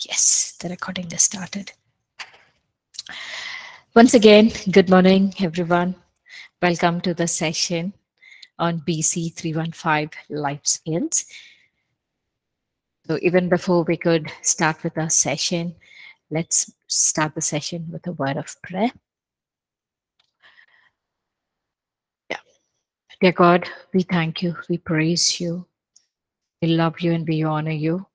Yes, the recording just started. Once again, good morning, everyone. Welcome to the session on BC 315 life skills. So even before we could start with our session, let's start the session with a word of prayer. Dear God, we thank you, we praise you, we love you and we honor you.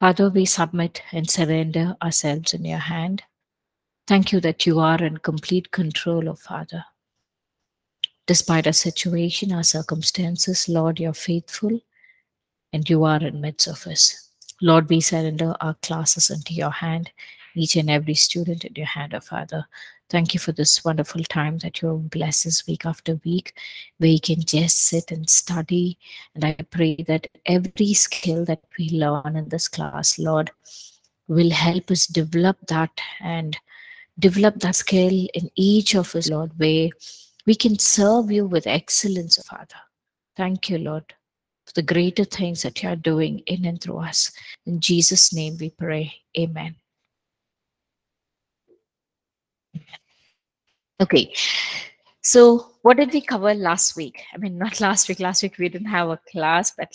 Father, we submit and surrender ourselves in your hand. Thank you that you are in complete control, O Father. Despite our situation, our circumstances, Lord, you're faithful and you are in the midst of us. Lord, we surrender our classes into your hand, each and every student in your hand, O Father. Thank you for this wonderful time that you bless us week after week, where you can just sit and study. And I pray that every skill that we learn in this class, Lord, will help us develop that and develop that skill in each of us, Lord, where we can serve you with excellence, Father. Thank you, Lord, for the greater things that you are doing in and through us. In Jesus' name we pray. Amen. Okay, so what did we cover last week? I mean, not last week. Last week we didn't have a class, but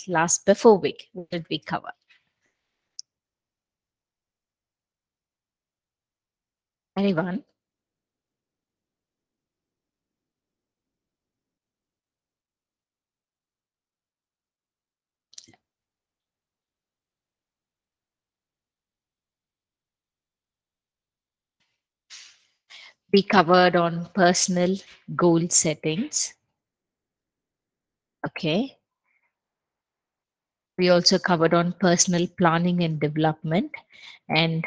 before week, what did we cover? Anyone? We covered on personal goal settings. Okay. We also covered on personal planning and development. And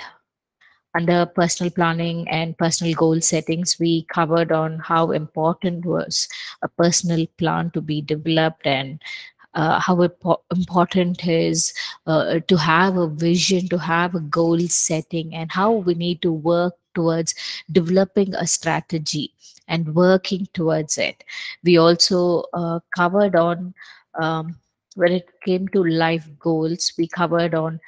under personal planning and personal goal settings, we covered on how important was a personal plan to be developed and how important is to have a vision, to have a goal setting, and how we need to work towards developing a strategy and working towards it. We also covered on, when it came to life goals, we covered on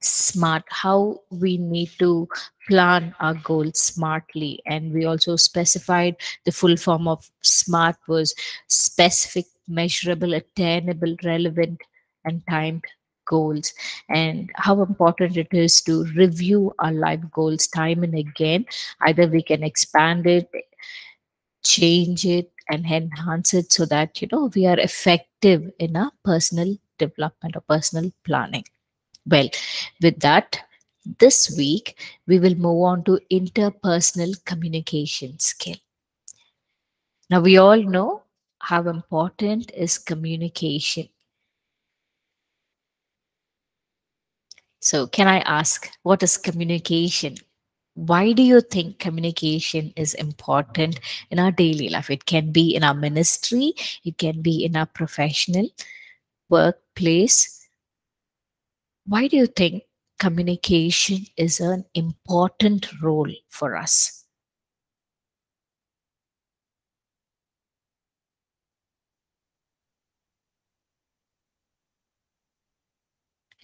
SMART, how we need to plan our goals smartly. And we also specified the full form of SMART was specific, measurable, attainable, relevant, and timed goals, and how important it is to review our life goals time and again. Either we can expand it, change it, and enhance it so that, you know, we are effective in our personal development or personal planning. Well, with that, this week we will move on to interpersonal communication skill. Now, we all know how important is communication. So can I ask, what is communication? Why do you think communication is important in our daily life? It can be in our ministry, it can be in our professional workplace. Why do you think communication is an important role for us?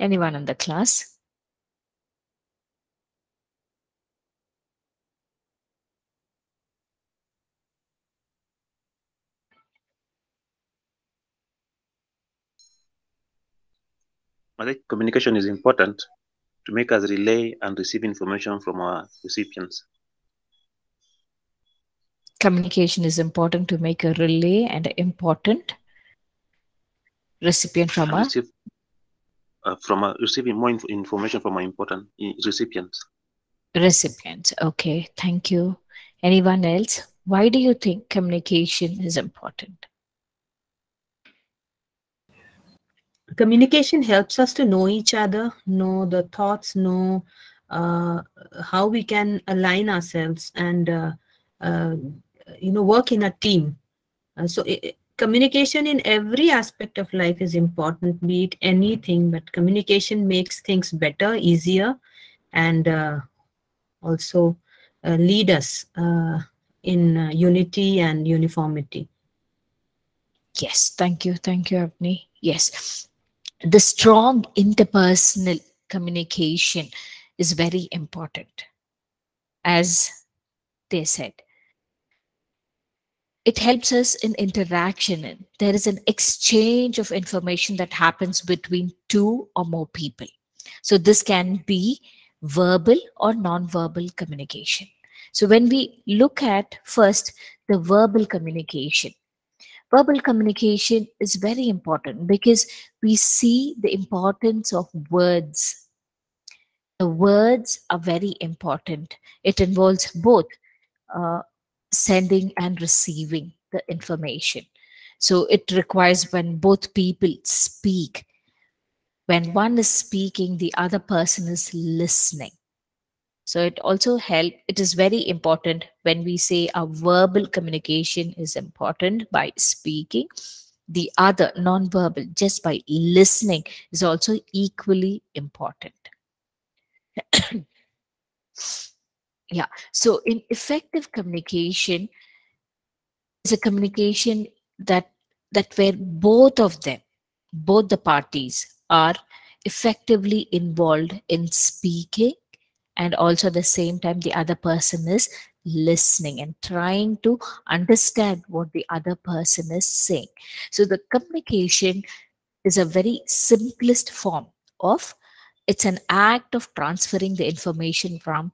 Anyone in the class? I think communication is important to make us relay and receive information from our recipients. Communication is important to make a relay and an important recipient from us. Receiving more information from our important recipients. Okay, thank you. Anyone else? Why do you think communication is important? Communication helps us to know each other, know the thoughts, know how we can align ourselves and you know, work in a team. Communication in every aspect of life is important, be it anything, but communication makes things better, easier, and also lead us in unity and uniformity. Yes, thank you. Thank you, Avni. Yes, the strong interpersonal communication is very important, as they said. It helps us in interaction. And there is an exchange of information that happens between two or more people. So this can be verbal or non-verbal communication. So when we look at first the verbal communication is very important because we see the importance of words. The words are very important. It involves both sending and receiving the information. So it requires when both people speak, when one is speaking, the other person is listening. So it also helps. It is very important when we say our verbal communication is important by speaking. The other non-verbal, just by listening, is also equally important. Yeah. So in effective communication, it's a communication that where both of them, both the parties, are effectively involved in speaking. And also at the same time, the other person is listening and trying to understand what the other person is saying. So the communication is a very simplest form of, it's an act of transferring the information from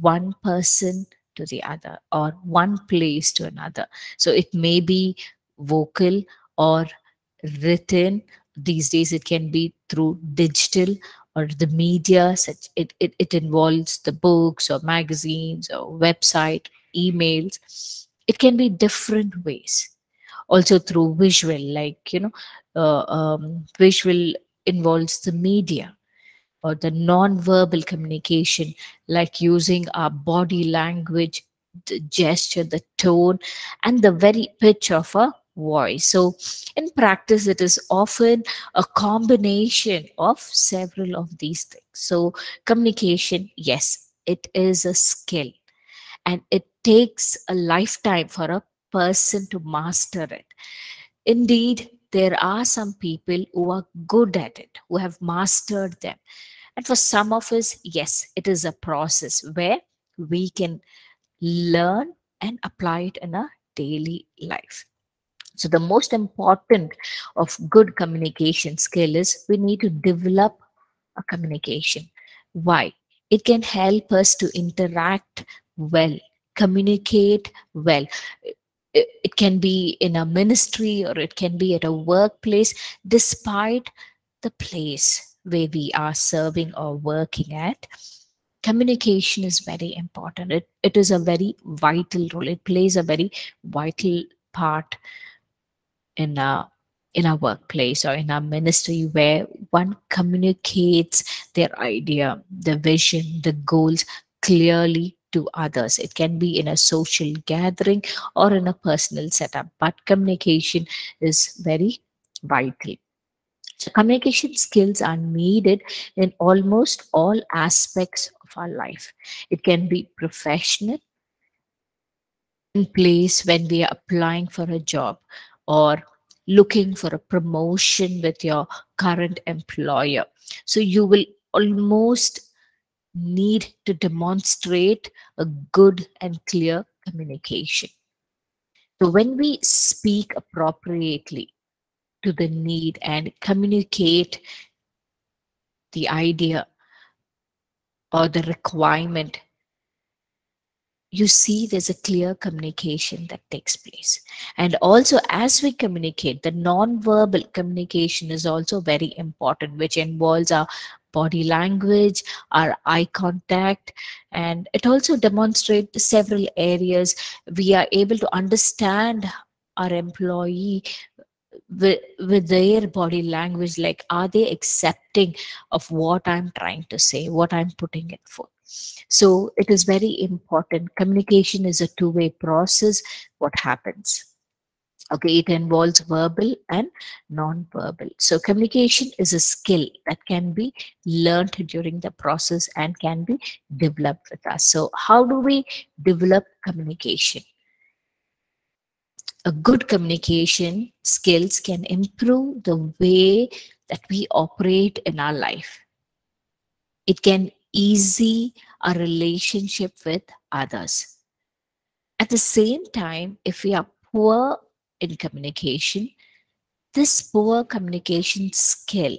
one person to the other or one place to another. So it may be vocal or written. These days it can be through digital or the media, such it involves the books or magazines or website, emails. It can be different ways. Also through visual, like, you know, visual involves the media, or the non-verbal communication, like using our body language, the gesture, the tone, and the very pitch of a voice. So in practice, it is often a combination of several of these things. So communication, yes, it is a skill, and it takes a lifetime for a person to master it. Indeed, there are some people who are good at it, who have mastered them. And for some of us, yes, it is a process where we can learn and apply it in our daily life. So the most important of good communication skill is we need to develop a communication. Why? It can help us to interact well, communicate well. It can be in a ministry or it can be at a workplace, despite the place where we are serving or working at. Communication is very important. It is a very vital role. It plays a very vital part in our workplace or in our ministry, where one communicates their idea, the vision, the goals clearly to others. It can be in a social gathering or in a personal setup, but communication is very vital. So communication skills are needed in almost all aspects of our life. It can be professional, in place when we are applying for a job or looking for a promotion with your current employer. So you will almost need to demonstrate a good and clear communication. So when we speak appropriately to the need and communicate the idea or the requirement, you see there's a clear communication that takes place. And also as we communicate, the non-verbal communication is also very important, which involves our body language, our eye contact, and it also demonstrates several areas. We are able to understand our employee with their body language, like, are they accepting of what I'm trying to say, what I'm putting it for? So it is very important. Communication is a two-way process. What happens? Okay, it involves verbal and non-verbal. So communication is a skill that can be learned during the process and can be developed with us. So how do we develop communication? A good communication skills can improve the way that we operate in our life. It can ease a relationship with others. At the same time, if we are poor in communication, this poor communication skill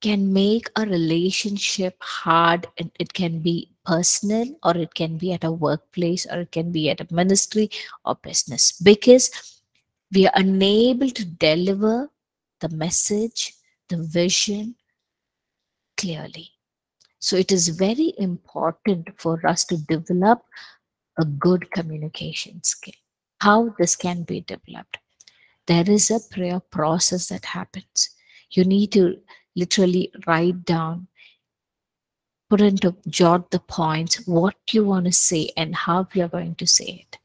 can make a relationship hard. It can be personal, or it can be at a workplace, or it can be at a ministry or business, because we are unable to deliver the message, the vision clearly. So it is very important for us to develop a good communication skill. How this can be developed? There is a prayer process that happens. You need to literally write down, put into, jot the points, what you want to say and how you are going to say it.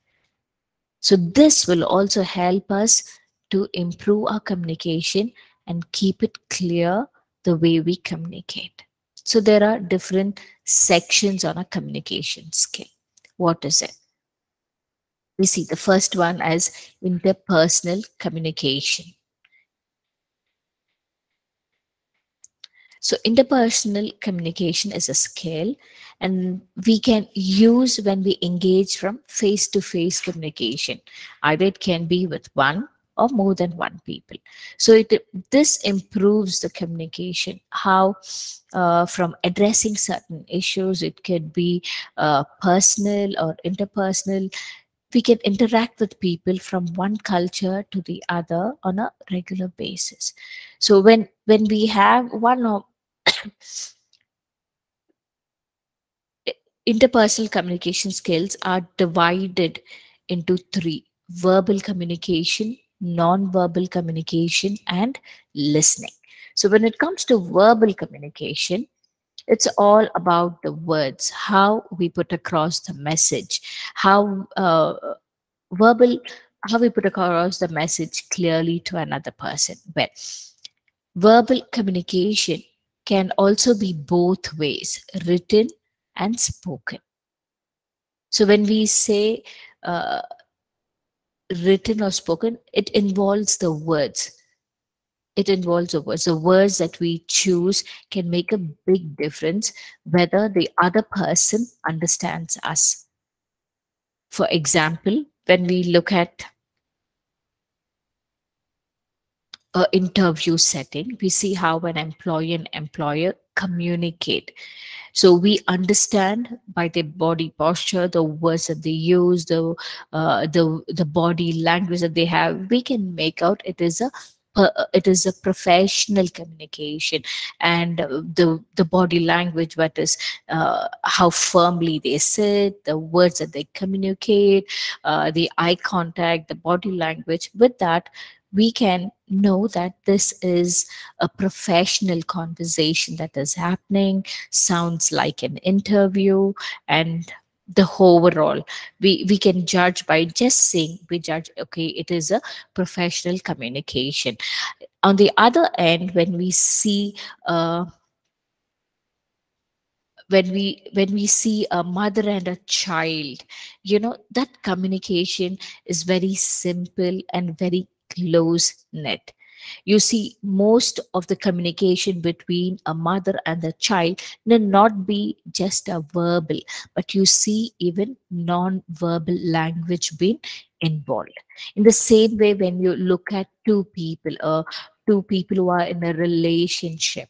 So this will also help us to improve our communication and keep it clear the way we communicate. So there are different sections on a communication skill. What is it? We see the first one as interpersonal communication. So interpersonal communication is a skill, and we can use when we engage from face-to-face communication. Either it can be with one or more than one people. So this improves the communication. How? From addressing certain issues, it could be personal or interpersonal. We can interact with people from one culture to the other on a regular basis. So when we have one or interpersonal communication skills are divided into three: verbal communication, non-verbal communication, and listening. So when it comes to verbal communication, it's all about the words, how we put across the message, how we put across the message clearly to another person. Well, verbal communication can also be both ways, written and spoken. So when we say written or spoken, it involves the words. It involves the words. The words that we choose can make a big difference whether the other person understands us. For example, when we look at an interview setting, we see how an employee and employer communicate. So we understand by their body posture, the words that they use, the body language that they have. We can make out it is a professional communication, and the body language, what is how firmly they sit, the words that they communicate, the eye contact, the body language. With that, we can know that this is a professional conversation that is happening, sounds like an interview, and the overall we can judge by just saying, we judge, okay, it is a professional communication. On the other end, when we see when we see a mother and a child, you know, that communication is very simple and very close knit. You see, most of the communication between a mother and the child may not be just a verbal, but you see even non-verbal language being involved. In the same way, when you look at two people who are in a relationship,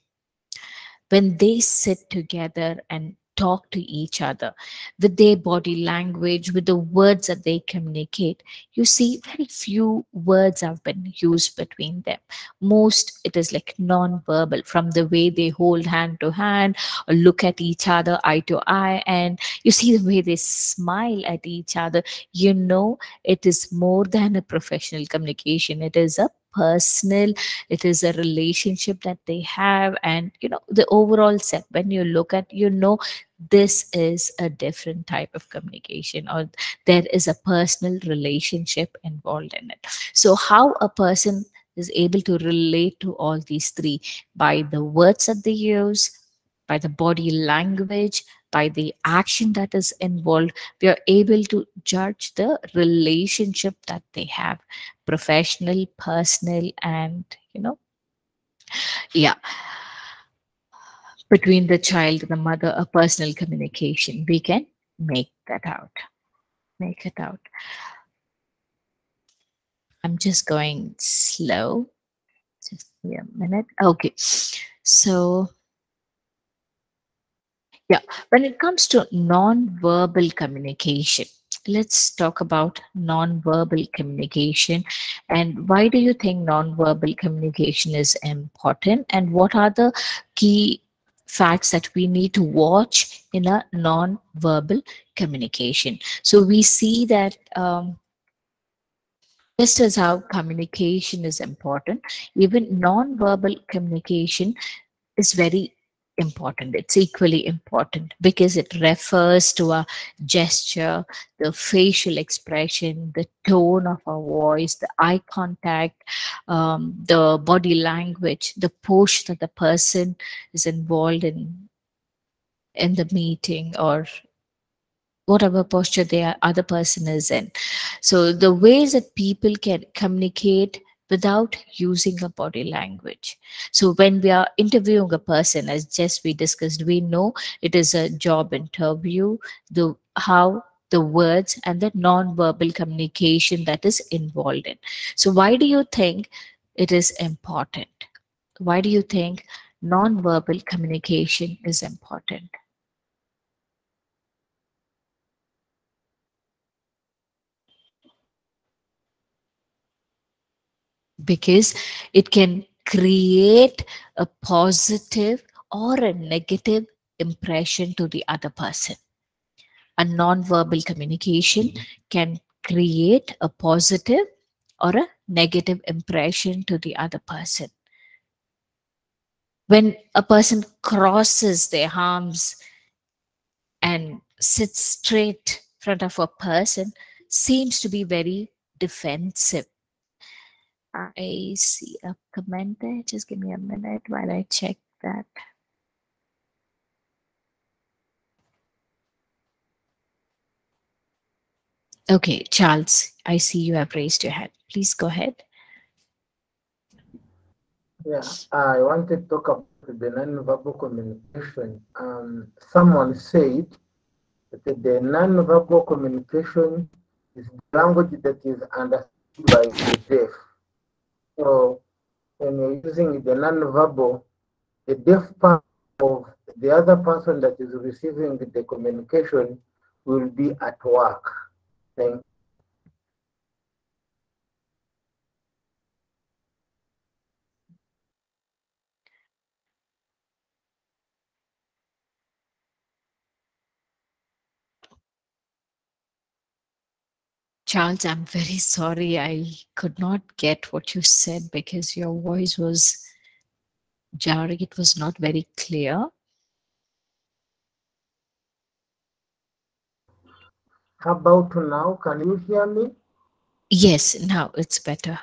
when they sit together and talk to each other, with their body language, with the words that they communicate, you see very few words have been used between them. Most, it is like non-verbal, from the way they hold hand to hand, or look at each other eye to eye, and you see the way they smile at each other. You know, it is more than a professional communication. It is a personal, it is a relationship that they have, and you know, the overall set, when you look at, you know, this is a different type of communication, or there is a personal relationship involved in it. So how a person is able to relate to all these three? By the words that they use, by the body language, by the action that is involved, we are able to judge the relationship that they have, professional, personal, and, you know, yeah, between the child and the mother, a personal communication. We can make that out. Make it out. I'm just going slow. Just a minute. Okay. So, yeah, when it comes to non-verbal communication, let's talk about non-verbal communication. And why do you think non-verbal communication is important? And what are the key facts that we need to watch in a non-verbal communication? So we see that just as how communication is important, even non-verbal communication is very important. It's equally important because it refers to our gesture, the facial expression, the tone of our voice, the eye contact, the body language, the posture the person is involved in the meeting, or whatever posture the other person is in. So the ways that people can communicate without using a body language. So when we are interviewing a person, as just we discussed, we know it is a job interview, how the words and the non-verbal communication that is involved in. So why do you think it is important? Why do you think non-verbal communication is important? Because it can create a positive or a negative impression to the other person. A non-verbal communication can create a positive or a negative impression to the other person. When a person crosses their arms and sits straight in front of a person, seems to be very defensive. I see a comment there. Just give me a minute while I check that. Okay, Charles, I see you have raised your hand. Please go ahead. Yeah, I want to talk about the non-verbal communication. Someone said that the non-verbal communication is the language that is understood by the deaf. So when you're using the non-verbal, the deaf part of the other person that is receiving the communication will be at work. Thank you. Charles, I'm very sorry. I could not get what you said because your voice was jarring. It was not very clear. How about now? Can you hear me? Yes, now it's better.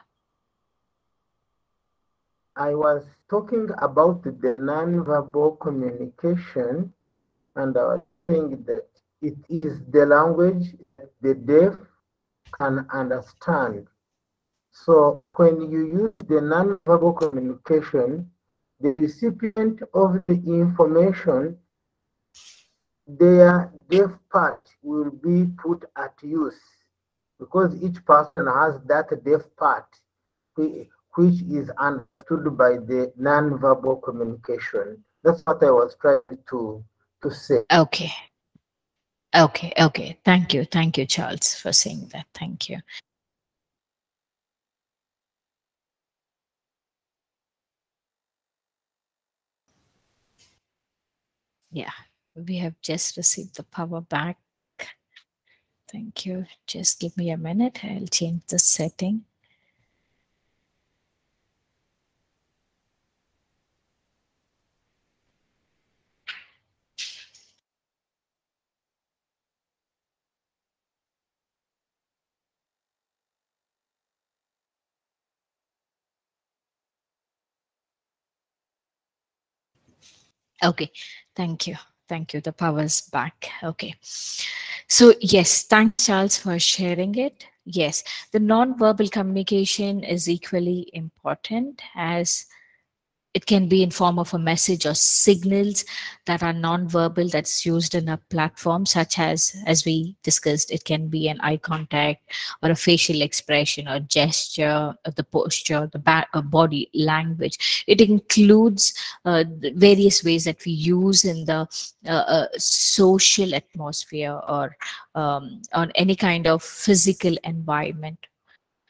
I was talking about the non-verbal communication, and I was saying that it is the language that the deaf can understand. So when you use the non-verbal communication, the recipient of the information, their deaf part will be put at use because each person has that deaf part which is understood by the non-verbal communication. That's what I was trying to say. Okay. Okay, okay. Thank you. Thank you, Charles, for saying that. Thank you. Yeah, we have just received the power back. Thank you. Just give me a minute. I'll change the setting. Okay, thank you. Thank you. The power's back. Okay. So yes, thanks, Charles, for sharing it. Yes, the non-verbal communication is equally important as It can be in form of a message or signals that are non-verbal, that's used in a platform, such as we discussed, it can be an eye contact or a facial expression or gesture, or the posture, the body language. It includes various ways that we use in the social atmosphere or on any kind of physical environment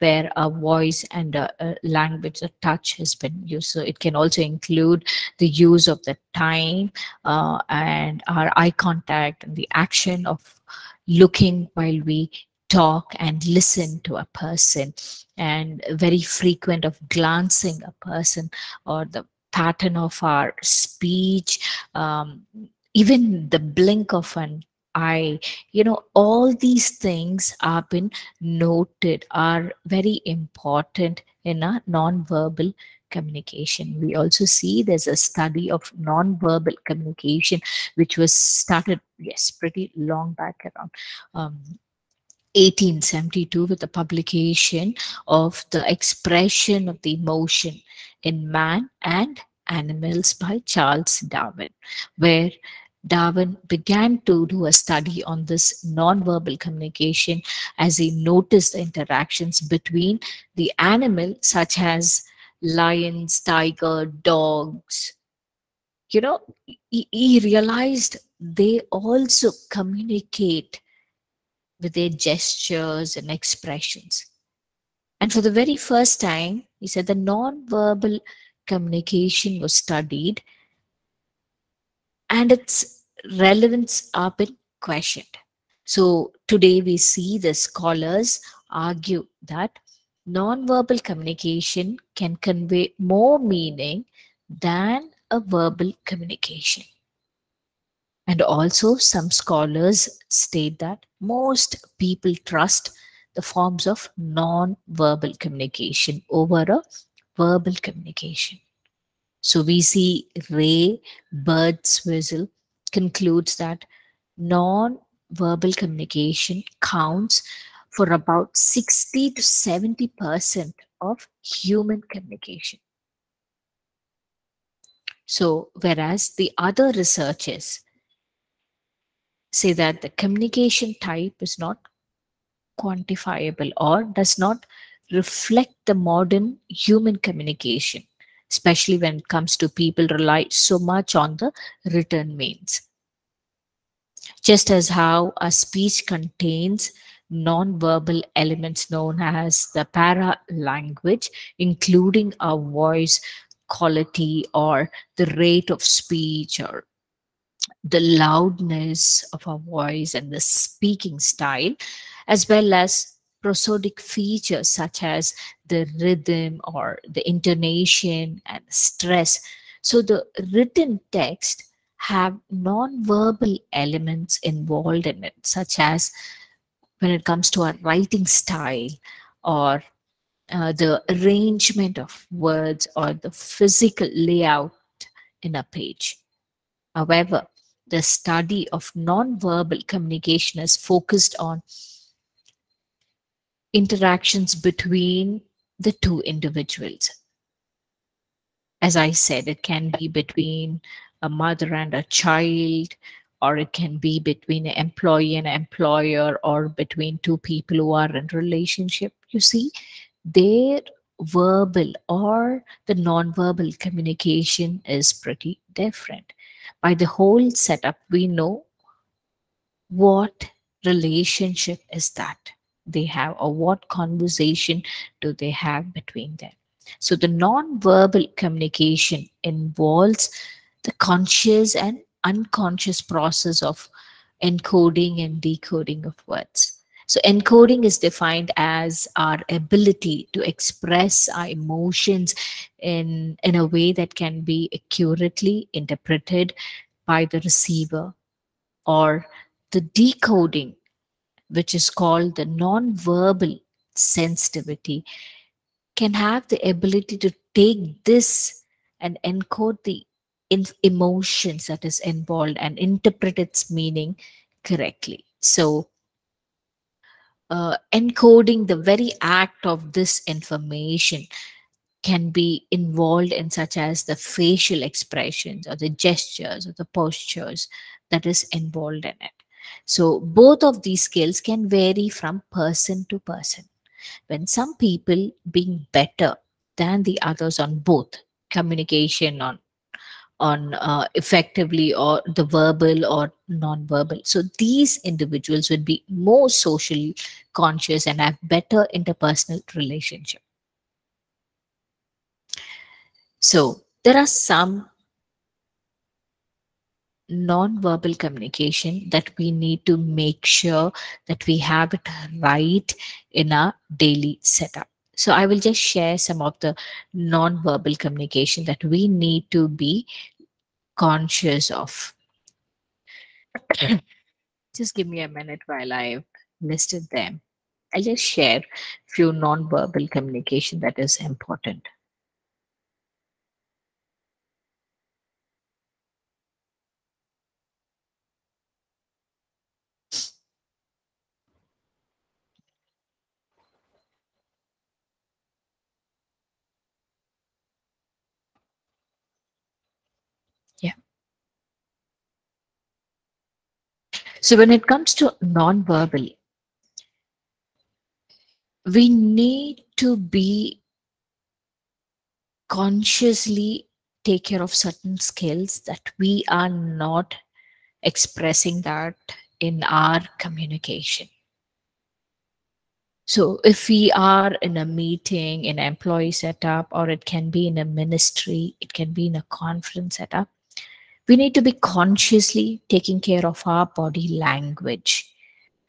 where a voice and a language, a touch has been used. So it can also include the use of the time and our eye contact and the action of looking while we talk and listen to a person, and very frequent of glancing a person, or the pattern of our speech, even the blink of an eye. You know, all these things have been noted are very important in a non-verbal communication. We also see there's a study of non-verbal communication, which was started, yes, pretty long back, around 1872, with the publication of the expression of the emotion in man and animals by Charles Darwin, where Darwin began to do a study on this nonverbal communication as he noticed the interactions between the animal, such as lions, tiger, dogs. You know, he realized they also communicate with their gestures and expressions. And for the very first time, he said the nonverbal communication was studied and its relevance have been questioned. So today we see the scholars argue that non-verbal communication can convey more meaning than a verbal communication. And also some scholars state that most people trust the forms of non-verbal communication over a verbal communication. So we see Ray Birdwhistell concludes that non-verbal communication counts for about 60 to 70% of human communication. So whereas the other researchers say that the communication type is not quantifiable or does not reflect the modern human communication, especially when it comes to people rely so much on the written means. Just as how a speech contains non-verbal elements known as the paralanguage, including our voice quality or the rate of speech or the loudness of our voice and the speaking style, as well as prosodic features such as the rhythm or the intonation and stress. So the written text have non-verbal elements involved in it, such as when it comes to our writing style or the arrangement of words or the physical layout in a page. However, the study of non-verbal communication is focused on interactions between the two individuals. As I said, it can be between a mother and a child, or it can be between an employee and an employer, or between two people who are in a relationship. You see, their verbal or the non-verbal communication is pretty different. By the whole setup, we know what relationship is that they have, or what conversation do they have between them. So the non-verbal communication involves the conscious and unconscious process of encoding and decoding of words. So encoding is defined as our ability to express our emotions in a way that can be accurately interpreted by the receiver, or the decoding, which is called the non-verbal sensitivity, can have the ability to take this and encode the emotions that is involved and interpret its meaning correctly. So encoding, the very act of this information can be involved in, such as the facial expressions or the gestures or the postures that is involved in it. So both of these skills can vary from person to person, when some people being better than the others on both communication, on effectively, or the verbal or non-verbal. So these individuals would be more socially conscious and have better interpersonal relationship. So there are some non-verbal communication that we need to make sure that we have it right in our daily setup. So I will just share some of the non-verbal communication that we need to be conscious of. Just give me a minute while I've listed them. I'll just share a few non-verbal communication that is important. So when it comes to non-verbal, we need to be consciously take care of certain skills that we are not expressing that in our communication. So if we are in a meeting, in an employee setup, or it can be in a ministry, it can be in a conference setup, we need to be consciously taking care of our body language.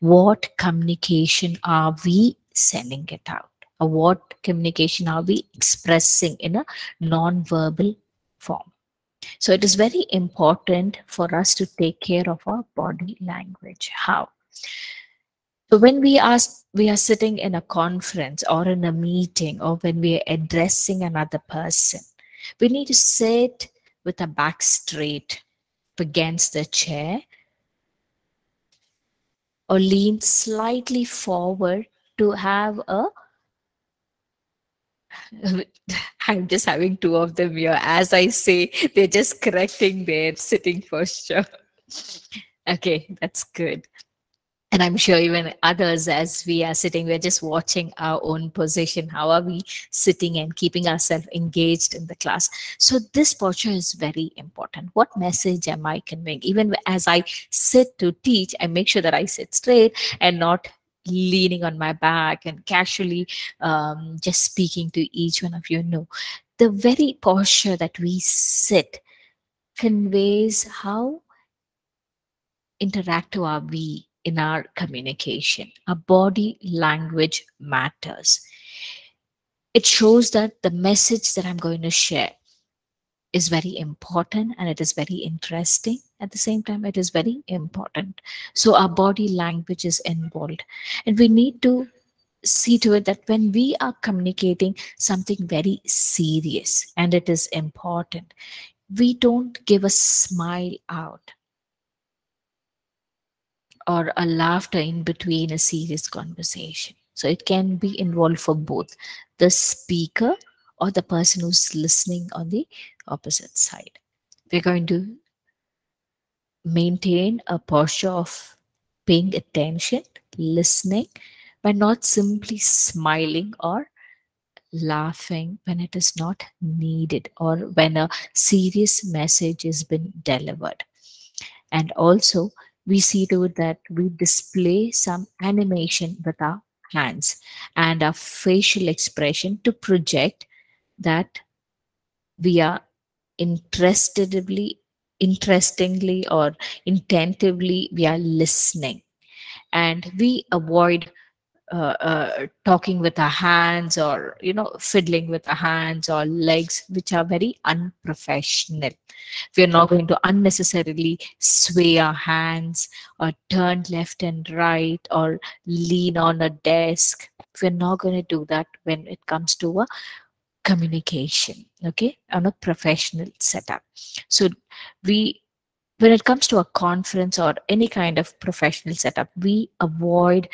What communication are we sending it out? Or what communication are we expressing in a non-verbal form? So it is very important for us to take care of our body language. How? So when we are sitting in a conference or in a meeting, or when we are addressing another person, we need to sit with a back straight against the chair, or lean slightly forward to have a I'm just having two of them here as I say, they're just correcting their sitting posture. Okay, that's good. And I'm sure even others, as we are sitting, we're just watching our own position. How are we sitting and keeping ourselves engaged in the class? So this posture is very important. What message am I conveying? Even as I sit to teach, I make sure that I sit straight and not leaning on my back and casually just speaking to each one of you. No, the very posture that we sit conveys how interactive are we in our communication. Our body language matters. It shows that the message that I'm going to share is very important, and it is very interesting. At the same time, it is very important. So our body language is involved, and we need to see to it that when we are communicating something very serious and it is important, we don't give a smile out or a laughter in between a serious conversation. So it can be involved for both the speaker or the person who's listening on the opposite side. We're going to maintain a posture of paying attention, listening, but not simply smiling or laughing when it is not needed or when a serious message has been delivered. And also, we see to it that we display some animation with our hands and our facial expression to project that we are interestingly or intentively, we are listening. And we avoid talking with our hands, or fiddling with our hands or legs, which are very unprofessional. We are not going to unnecessarily sway our hands or turn left and right or lean on a desk. We're not going to do that when it comes to a communication, okay, on a professional setup. So when it comes to a conference or any kind of professional setup, we avoid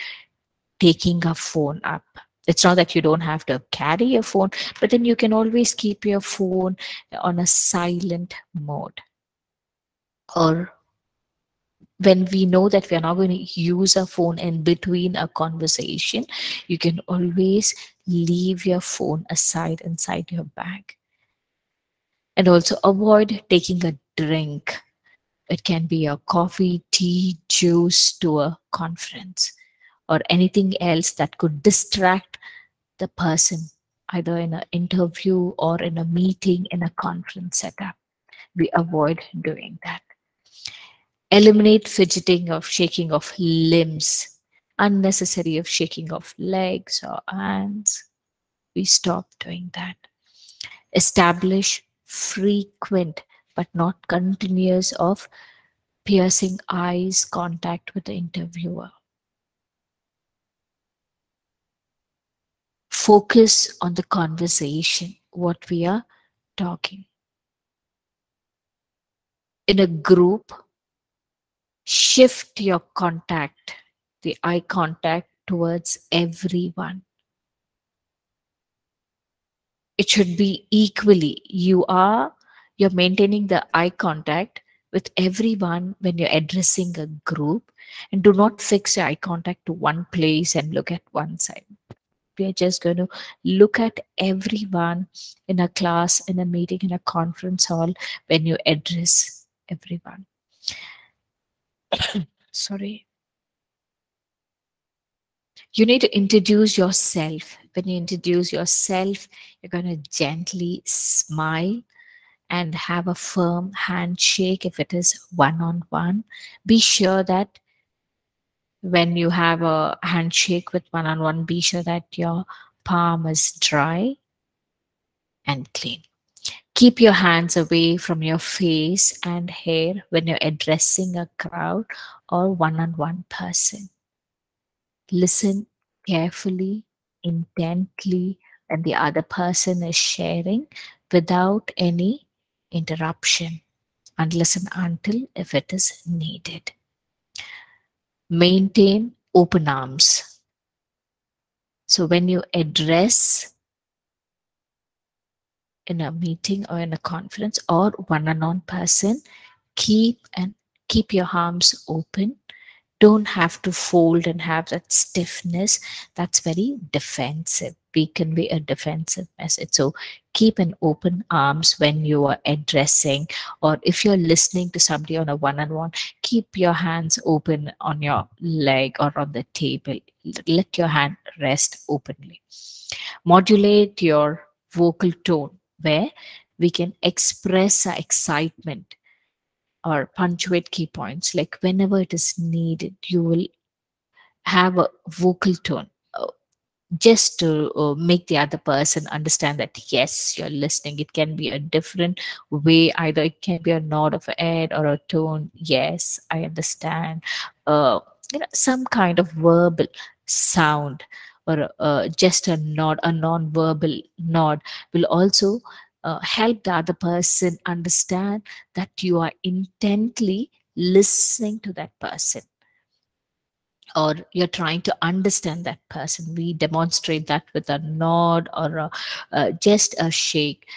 taking our phone up It's not that you don't have to carry a phone, but then you can always keep your phone on a silent mode. Or when we know that we are not going to use a phone in between a conversation, you can always leave your phone aside inside your bag. And also avoid taking a drink. It can be a coffee, tea, juice to a conference or anything else that could distract the person, either in an interview or in a meeting, in a conference setup. We avoid doing that. Eliminate fidgeting or shaking of limbs, unnecessary of shaking of legs or hands. We stop doing that. Establish frequent but not continuous of piercing eyes contact with the interviewer. Focus on the conversation, what we are talking. In a group, shift your contact, the eye contact towards everyone. It should be equally. You're maintaining the eye contact with everyone when you're addressing a group, and do not fix your eye contact to one place and look at one side. We are just going to look at everyone in a class, in a meeting, in a conference hall when you address everyone. Sorry. You need to introduce yourself. When you introduce yourself, you're going to gently smile and have a firm handshake if it is one-on-one. Be sure that when you have a handshake with one-on-one, be sure that your palm is dry and clean. Keep your hands away from your face and hair when you're addressing a crowd or one-on-one person. Listen carefully, intently, when the other person is sharing without any interruption, unless and until if it is needed. Maintain open arms. So when you address in a meeting or in a conference or one-on-one person, keep your arms open. Don't have to fold and have that stiffness. That's very defensive. We convey a defensive message. So keep an open arms when you are addressing, or if you're listening to somebody on a one-on-one, keep your hands open on your leg or on the table. Let your hand rest openly. Modulate your vocal tone where we can express our excitement or punctuate key points. Like whenever it is needed, you will have a vocal tone just to make the other person understand that, yes, you're listening. It can be a different way. Either it can be a nod of a head or a tone. Yes, I understand. Some kind of verbal sound or just a nod, a non-verbal nod will also help the other person understand that you are intently listening to that person, or you're trying to understand that person. We demonstrate that with a nod or just a shake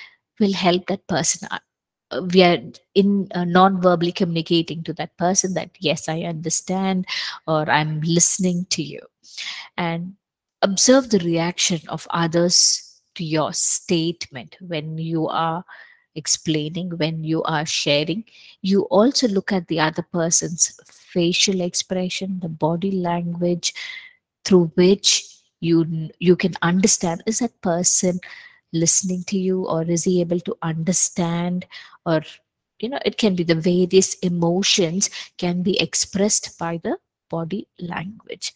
will help that person. We are in non-verbally communicating to that person that, yes, I understand, or I'm listening to you. And observe the reaction of others to your statement. When you are explaining, when you are sharing, you also look at the other person's facial expression, the body language, through which you can understand, is that person listening to you, or is he able to understand? Or it can be the various emotions can be expressed by the body language.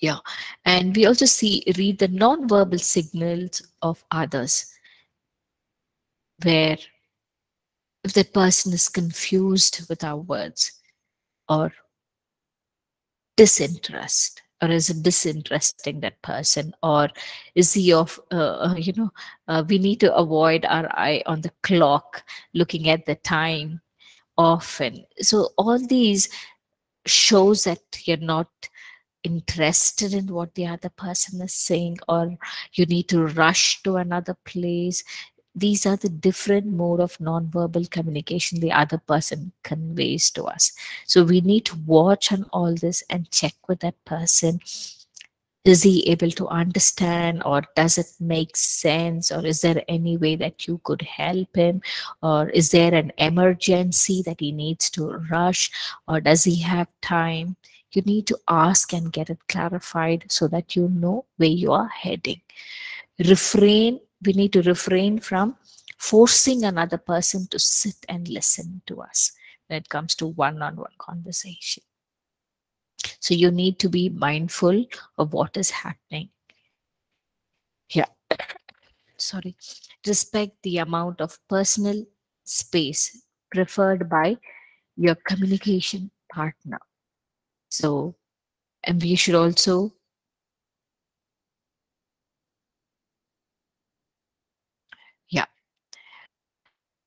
Yeah, and we also read the non-verbal signals of others, where if the person is confused with our words or disinterest, or is it disinteresting that person, or is he of, we need to avoid our eye on the clock, looking at the time often. So all these shows that you're not interested in what the other person is saying, or you need to rush to another place. These are the different mode of nonverbal communication the other person conveys to us. So we need to watch on all this and check with that person. Is he able to understand, or does it make sense, or is there any way that you could help him, or is there an emergency that he needs to rush, or does he have time? You need to ask and get it clarified so that you know where you are heading. Refrain. We need to refrain from forcing another person to sit and listen to us when it comes to one-on-one conversation. So you need to be mindful of what is happening. Yeah. Sorry. Respect the amount of personal space preferred by your communication partner. So, and we should also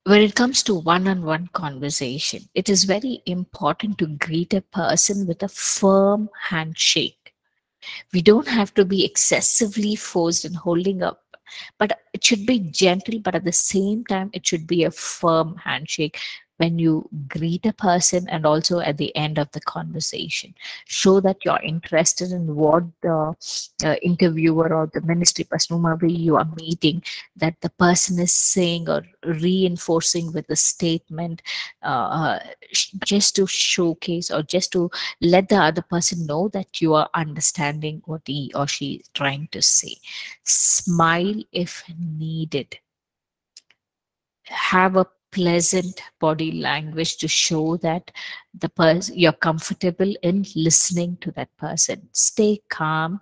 when it comes to one-on-one conversation, it is very important to greet a person with a firm handshake. We don't have to be excessively forced and holding up, but it should be gentle, but at the same time, it should be a firm handshake when you greet a person and also at the end of the conversation. Show that you're interested in what the interviewer or the ministry person, whomever you are meeting, that the person is saying, or reinforcing with a statement, just to showcase or just to let the other person know that you are understanding what he or she is trying to say. Smile if needed. Have a pleasant body language to show that the person, you're comfortable in listening to that person. Stay calm,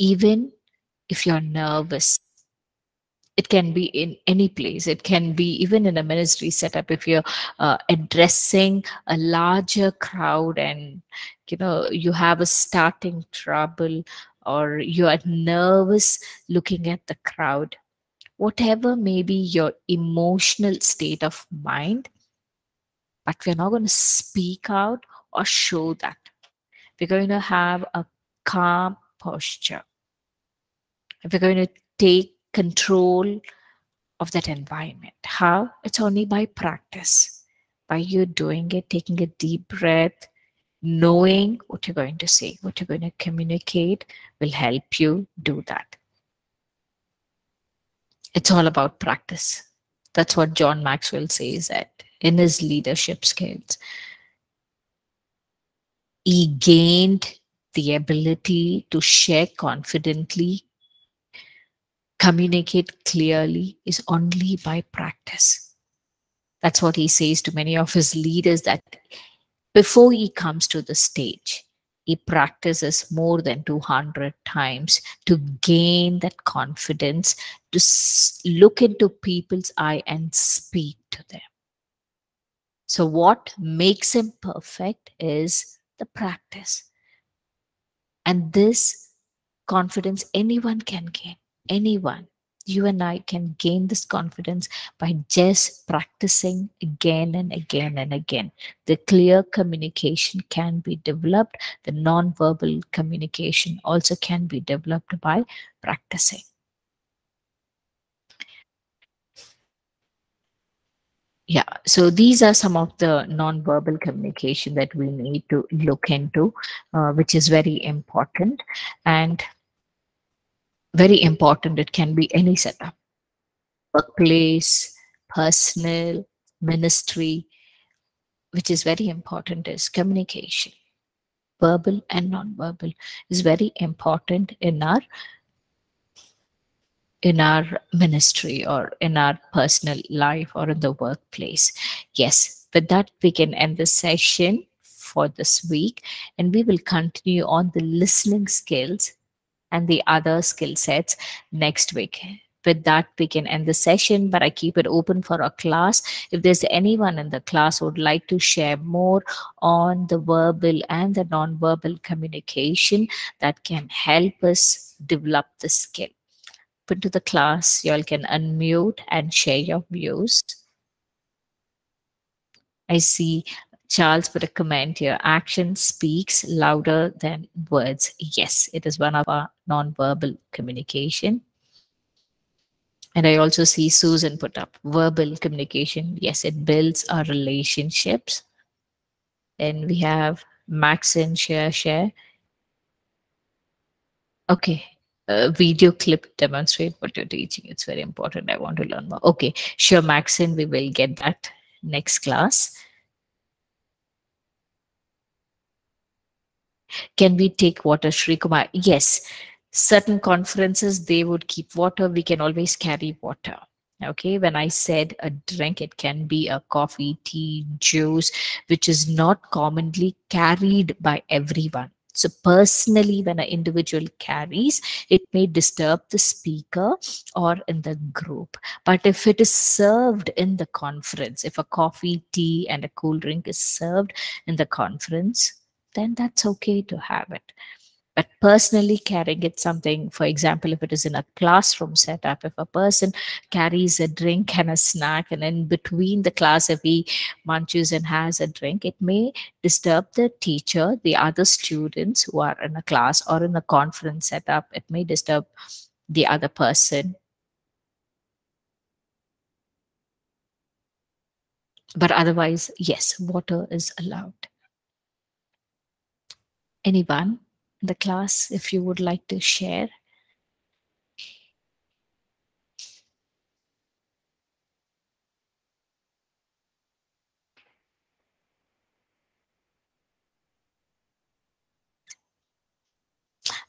even if you're nervous. It can be in any place. It can be even in a ministry setup. If you're addressing a larger crowd and you know you have a starting trouble, or you are nervous looking at the crowd. Whatever may be your emotional state of mind, but we're not going to speak out or show that. We're going to have a calm posture. We're going to take control of that environment. How? It's only by practice. By you doing it, taking a deep breath, knowing what you're going to say, what you're going to communicate will help you do that. It's all about practice. That's what John Maxwell says that in his leadership skills. He gained the ability to share confidently, communicate clearly is only by practice. That's what he says to many of his leaders, that before he comes to the stage, he practices more than 200 times to gain that confidence to look into people's eye and speak to them. So what makes him perfect is the practice. And this confidence anyone can gain, anyone. You and I can gain this confidence by just practicing again and again and again. The clear communication can be developed. The non-verbal communication also can be developed by practicing. Yeah, so these are some of the non-verbal communication that we need to look into, which is very important. And very important, it can be any setup, workplace, personal, ministry, which is very important is communication, verbal and non-verbal is very important in our ministry or in our personal life or in the workplace. Yes, with that we can end the session for this week, and we will continue on the listening skills and the other skill sets next week. With that, we can end the session, but I keep it open for a class. If there's anyone in the class who would like to share more on the verbal and the non-verbal communication that can help us develop the skill. Open to the class, y'all can unmute and share your views. I see Charles put a comment here. Action speaks louder than words. Yes, it is one of our non-verbal communication. And I also see Susan put up verbal communication. Yes, it builds our relationships. And we have Max and Share. Okay. Video clip, demonstrate what you're teaching. It's very important. I want to learn more. Okay, sure, Maxine, we will get that next class. Can we take water, Shri Kumar? Yes, certain conferences, they would keep water. We can always carry water. Okay, when I said a drink, it can be a coffee, tea, juice, which is not commonly carried by everyone. So personally, when an individual carries, it may disturb the speaker or in the group. But if it is served in the conference, if a coffee, tea, and a cool drink is served in the conference, then that's okay to have it. But personally carrying it something, for example, if it is in a classroom setup, if a person carries a drink and a snack, and in between the class, if he munches and has a drink, it may disturb the teacher, the other students who are in a class or in a conference setup. It may disturb the other person. But otherwise, yes, water is allowed. Anyone? The class, if you would like to share.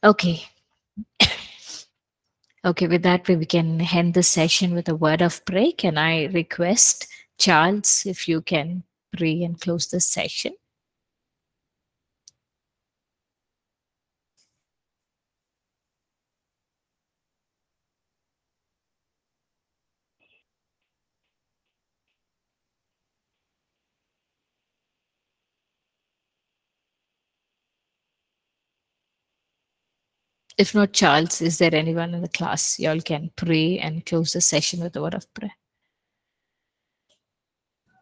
Okay. Okay, with that, we can end the session with a word of prayer. Can I request Charles, if you can pray and close the session? If not Charles, is there anyone in the class? You all can pray and close the session with a word of prayer.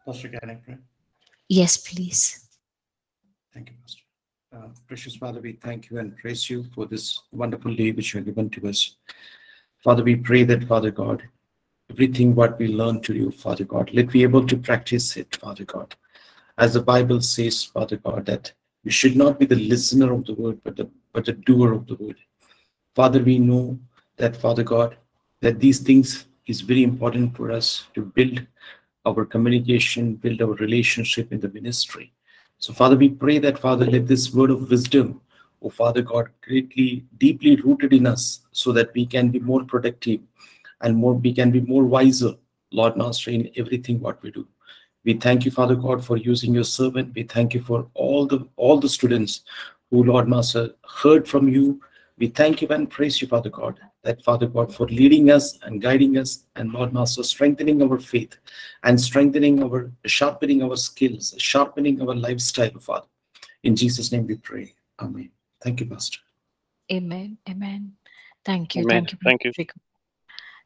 Pastor, can I pray? Yes, please. Thank you, Pastor. Precious Father, we thank you and praise you for this wonderful day which you have given to us. Father, we pray that, Father God, everything what we learn to you, Father God, let we be able to practice it, Father God. As the Bible says, Father God, that we should not be the listener of the word, but the doer of the word. Father, we know that, Father God, that these things is very important for us to build our communication, build our relationship in the ministry. So, Father, we pray that, Father, let this word of wisdom, oh, Father God, greatly, deeply rooted in us so that we can be more productive and we can be more wiser, Lord Master, in everything what we do. We thank you, Father God, for using your servant. We thank you for all the students who, Lord Master, heard from you. We thank you and praise you, Father God, that, Father God, for leading us and guiding us and, Lord Master, strengthening our faith and sharpening our skills, sharpening our lifestyle, Father. In Jesus' name we pray. Amen. Thank you, Pastor. Amen. Amen. Thank you. Amen. Thank you. Thank you.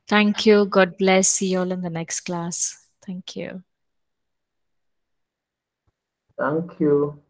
Thank you. God bless. See you all in the next class. Thank you. Thank you.